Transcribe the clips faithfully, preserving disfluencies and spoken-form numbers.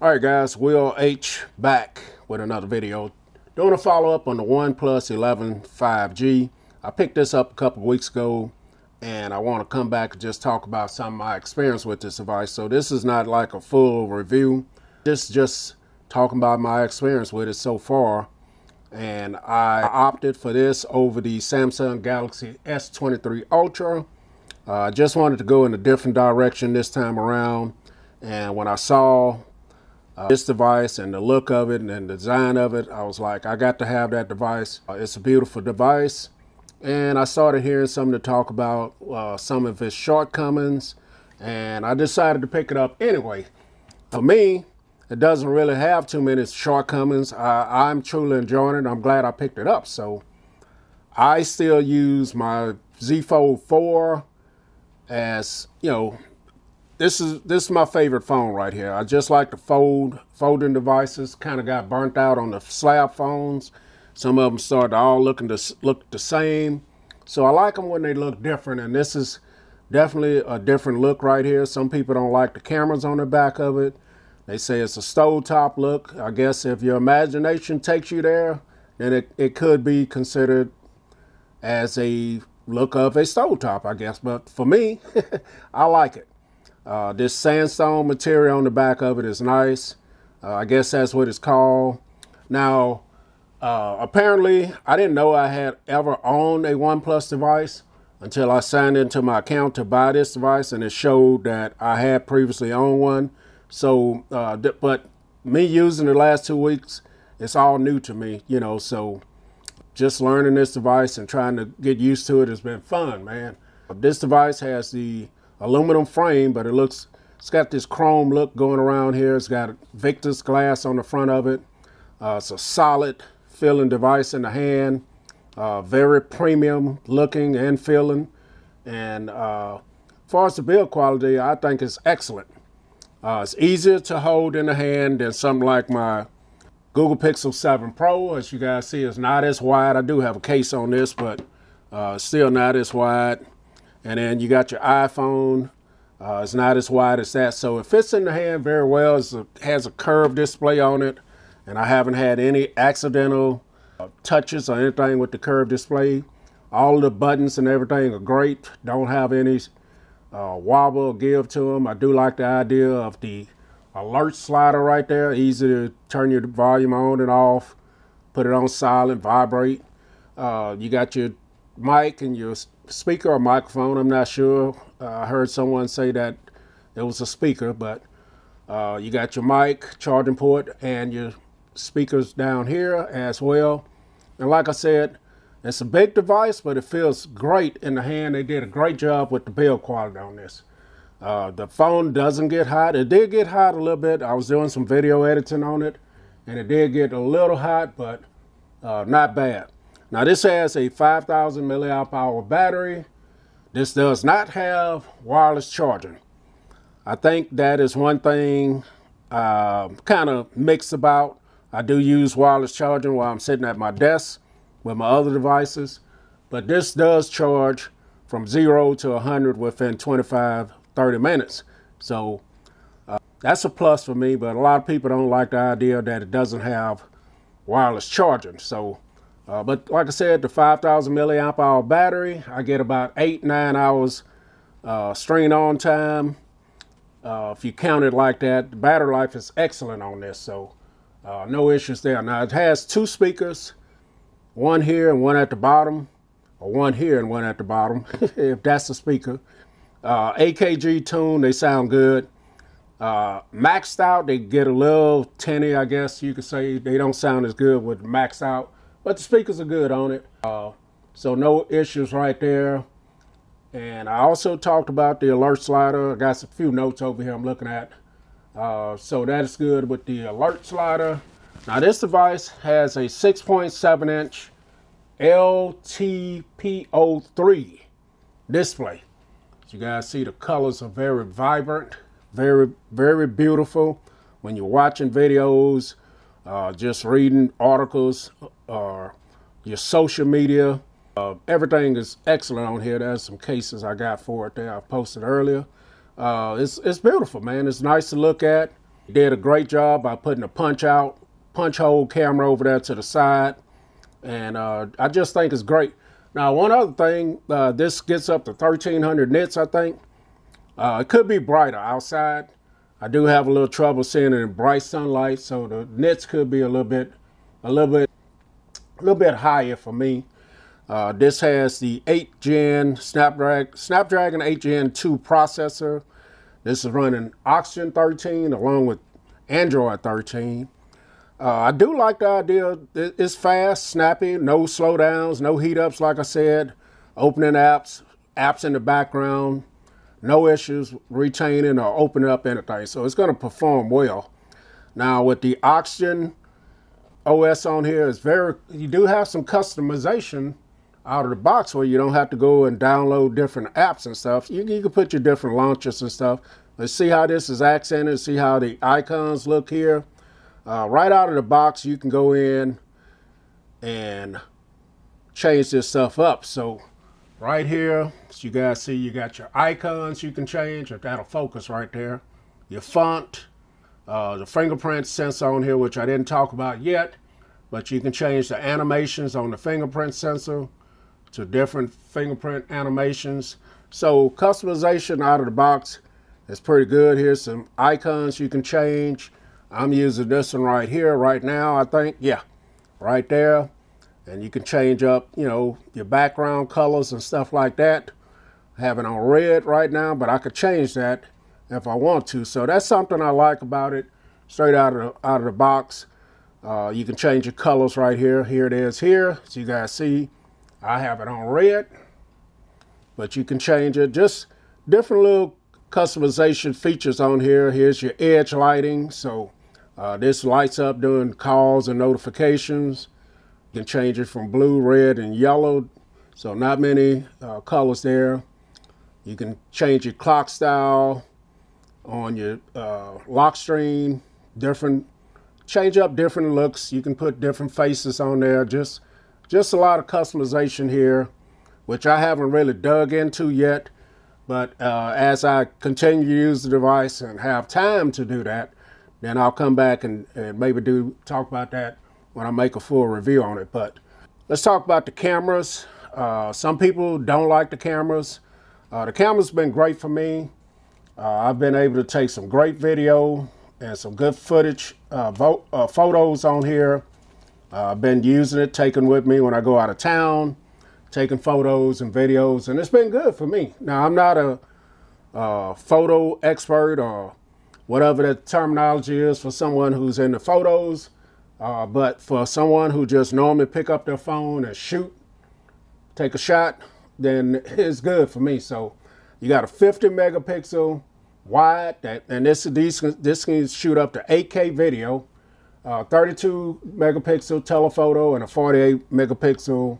All right, guys, Will H back with another video. Doing a follow-up on the OnePlus eleven five G. I picked this up a couple weeks ago, and I want to come back and just talk about some of my experience with this device. So this is not like a full review. This is just talking about my experience with it so far. And I opted for this over the Samsung Galaxy S twenty-three Ultra. I uh, just wanted to go in a different direction this time around. And when I saw Uh, this device and the look of it and the design of it, I was like, I got to have that device. Uh, it's a beautiful device. And I started hearing some of the talk about uh, some of its shortcomings, and I decided to pick it up anyway. For me, it doesn't really have too many shortcomings. I, I'm truly enjoying it. I'm glad I picked it up. So I still use my Z Fold four as, you know, This is this is my favorite phone right here. I just like to fold folding devices. Kind of got burnt out on the slab phones. Some of them started all looking to look the same. So I like them when they look different, and this is definitely a different look right here. Some people don't like the cameras on the back of it. They say it's a stovetop look. I guess if your imagination takes you there, then it, it could be considered as a look of a stovetop, I guess. But for me, I like it. Uh, this sandstone material on the back of it is nice. Uh, I guess that's what it's called. Now, uh, apparently, I didn't know I had ever owned a OnePlus device until I signed into my account to buy this device, and it showed that I had previously owned one. So, uh, but me using the last two weeks, it's all new to me, you know, so just learning this device and trying to get used to it has been fun, man. This device has the aluminum frame, but it looks, it's got this chrome look going around here. It's got Victus glass on the front of it. Uh, it's a solid feeling device in the hand, uh, very premium looking and feeling. And uh, as far as the build quality, I think it's excellent. Uh, it's easier to hold in the hand than something like my Google Pixel seven Pro. As you guys see, it's not as wide. I do have a case on this, but uh, still not as wide. And then you got your iPhone. Uh, it's not as wide as that. So it fits in the hand very well. It has a curved display on it. And I haven't had any accidental uh, touches or anything with the curved display. All the buttons and everything are great. Don't have any uh, wobble or give to them. I do like the idea of the alert slider right there. Easy to turn your volume on and off. Put it on silent, vibrate. Uh, you got your mic and your speaker or microphone, I'm not sure. uh, I heard someone say that it was a speaker, but uh, you got your mic, charging port, and your speakers down here as well. And like I said, it's a big device, but it feels great in the hand. They did a great job with the build quality on this. Uh, the phone doesn't get hot. It did get hot a little bit. I was doing some video editing on it, and it did get a little hot, but uh, not bad. Now this has a five thousand milliamp hour battery. This does not have wireless charging. I think that is one thing uh, kind of mixed about. I do use wireless charging while I'm sitting at my desk with my other devices, but this does charge from zero to one hundred within twenty-five, thirty minutes. So uh, that's a plus for me, but a lot of people don't like the idea that it doesn't have wireless charging. So. Uh, but like I said, the five thousand milliamp hour battery, I get about eight, nine hours uh, screen on time. Uh, if you count it like that, the battery life is excellent on this, so uh, no issues there. Now it has two speakers, one here and one at the bottom, or one here and one at the bottom, if that's the speaker. Uh, A K G tune, they sound good. Uh, maxed out, they get a little tinny, I guess you could say. They don't sound as good with maxed out. But the speakers are good on it, uh, so no issues right there. And I also talked about the alert slider. I got a few notes over here I'm looking at. Uh, so that is good with the alert slider. Now this device has a six point seven inch L T P O three display. As you guys see, the colors are very vibrant, very, very beautiful. When you're watching videos, uh, just reading articles, or your social media, uh, everything is excellent on here. There's some cases I got for it there I posted earlier. Uh, it's, it's beautiful, man. It's nice to look at. Did a great job by putting a punch out, punch hole camera over there to the side. And uh, I just think it's great. Now, one other thing, uh, this gets up to thirteen hundred nits, I think. Uh, it could be brighter outside. I do have a little trouble seeing it in bright sunlight, so the nits could be a little bit, a little bit, a little bit higher for me. Uh, this has the eight gen Snapdragon, Snapdragon eight gen two processor. This is running Oxygen thirteen along with Android thirteen. Uh, I do like the idea. It's fast, snappy, no slowdowns, no heat ups, like I said. Opening apps, apps in the background, no issues retaining or opening up anything. So it's going to perform well. Now with the Oxygen O S on here, is very, you do have some customization out of the box where you don't have to go and download different apps and stuff. You, you can put your different launchers and stuff. Let's see how this is accented, see how the icons look here. Uh, right out of the box, you can go in and change this stuff up. So right here, as you guys see, you got your icons you can change. If that'll focus right there. Your font, uh, the fingerprint sensor on here, which I didn't talk about yet, but you can change the animations on the fingerprint sensor to different fingerprint animations. So customization out of the box is pretty good. Here's some icons you can change. I'm using this one right here right now, I think. Yeah, right there. And you can change up, you know, your background colors and stuff like that. I have it on red right now, but I could change that if I want to. So that's something I like about it, straight out of the, out of the box. Uh, you can change your colors right here. Here it is here. So you guys see, I have it on red, but you can change it. Just different little customization features on here. Here's your edge lighting. So Uh, this lights up during calls and notifications. You can change it from blue, red, and yellow. So not many uh, colors there. You can change your clock style on your uh, lock screen. Different, change up different looks. You can put different faces on there. Just, just a lot of customization here, which I haven't really dug into yet. But uh, as I continue to use the device and have time to do that, then I'll come back and, and maybe do talk about that when I make a full review on it. But let's talk about the cameras. Uh, some people don't like the cameras. Uh, the camera's been great for me. Uh, I've been able to take some great video and some good footage, uh, vo uh, photos on here. Uh, I've been using it, taking with me when I go out of town, taking photos and videos, and it's been good for me. Now, I'm not a uh, photo expert or whatever the terminology is for someone who's in the photos. Uh, but for someone who just normally pick up their phone and shoot, take a shot, then it's good for me. So you got a fifty megapixel wide, that, and this, these, this can shoot up to eight K video, uh, thirty-two megapixel telephoto, and a forty-eight megapixel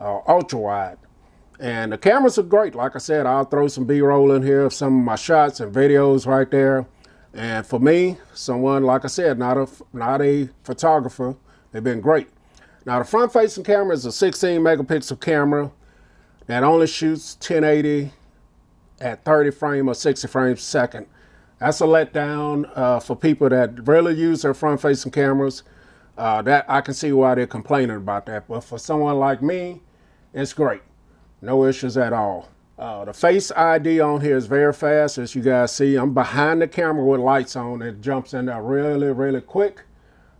uh, ultra wide. And the cameras are great. Like I said, I'll throw some B-roll in here of some of my shots and videos right there. And for me, someone, like I said, not a, not a photographer, they've been great. Now, the front-facing camera is a sixteen megapixel camera that only shoots ten eighty at thirty frames or sixty frames a second. That's a letdown uh, for people that really use their front-facing cameras. Uh, that I can see why they're complaining about that. But for someone like me, it's great. No issues at all. Uh, the Face I D on here is very fast. As you guys see, I'm behind the camera with lights on. It jumps in there really, really quick.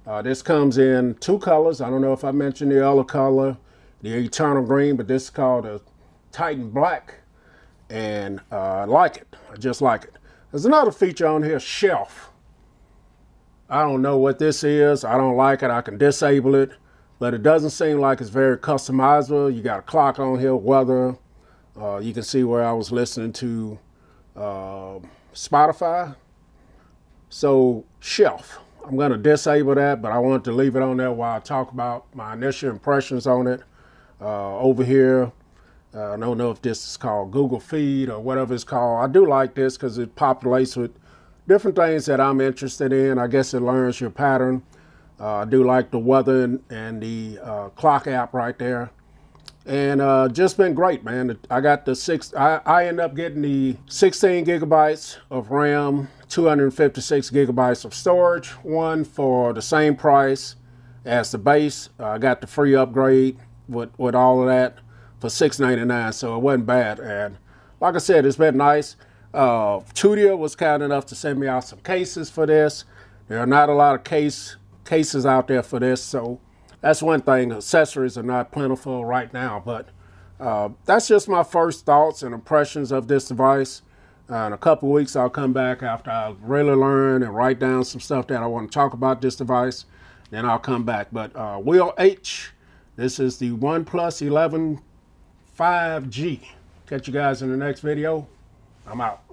Uh, this comes in two colors. I don't know if I mentioned the other color, the Eternal Green, but this is called a Titan Black. And uh, I like it. I just like it. There's another feature on here, Shelf. I don't know what this is. I don't like it. I can disable it. But it doesn't seem like it's very customizable. You got a clock on here, weather. Uh, you can see where I was listening to uh, Spotify. So Shelf, I'm going to disable that, but I want to leave it on there while I talk about my initial impressions on it. Uh, over here, uh, I don't know if this is called Google Feed or whatever it's called. I do like this because it populates with different things that I'm interested in. I guess it learns your pattern. Uh, I do like the weather and, and the uh, clock app right there. and uh, just been great, man. I got the six, I, I ended up getting the sixteen gigabytes of RAM, two hundred fifty-six gigabytes of storage, one for the same price as the base. I got the free upgrade with, with all of that for six ninety-nine, so it wasn't bad. And like I said, it's been nice. Uh, Tudia was kind enough to send me out some cases for this. There are not a lot of case cases out there for this, so that's one thing. Accessories are not plentiful right now, but uh, that's just my first thoughts and impressions of this device. Uh, in a couple weeks, I'll come back after I really learn and write down some stuff that I want to talk about this device. Then I'll come back. But uh, Will H, this is the OnePlus eleven five G. Catch you guys in the next video. I'm out.